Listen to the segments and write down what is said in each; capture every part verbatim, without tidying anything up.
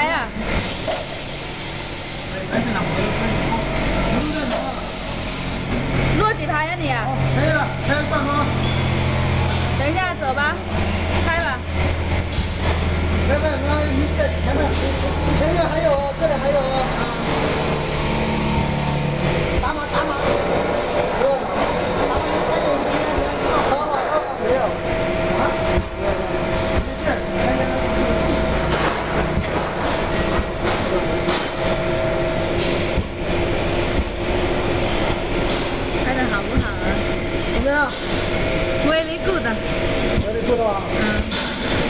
牌啊！落几排呀你？可以了，开半空。等一下，走吧，开吧。前面，你在前面，前面还有，这里还有啊。打码，打码。不要打，打码还有没有？打码，打码没有。啊？没事。 Really good. Very good.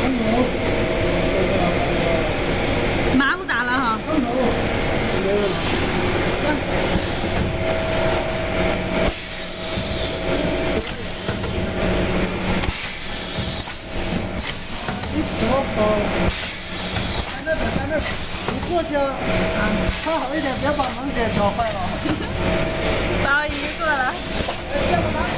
嗯。麻不打了哈。在那边，在那边。你过去啊。啊。看好一点，别把门给敲坏了。包一个了。要不然。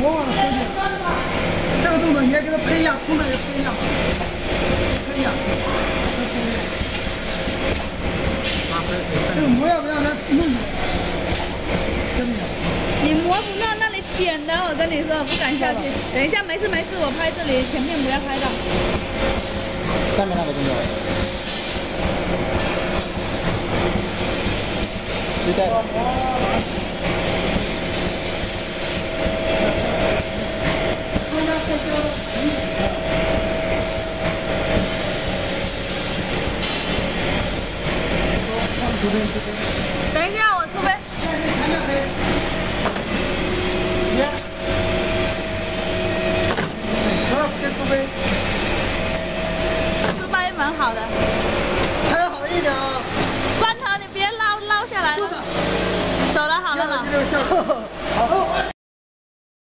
我忘了说你，这个动作你也给他拍一下，动作也拍一下，可以啊。这个磨要不要他弄你？真的。你磨不弄，那里剪的，我跟你说，我不敢下去。等一下，没事没事，我拍这里，前面不要拍到。下面那个动作。 对的。等一下，我出呗。出掰蛮好的。还要好一点啊。 走了，好了，老。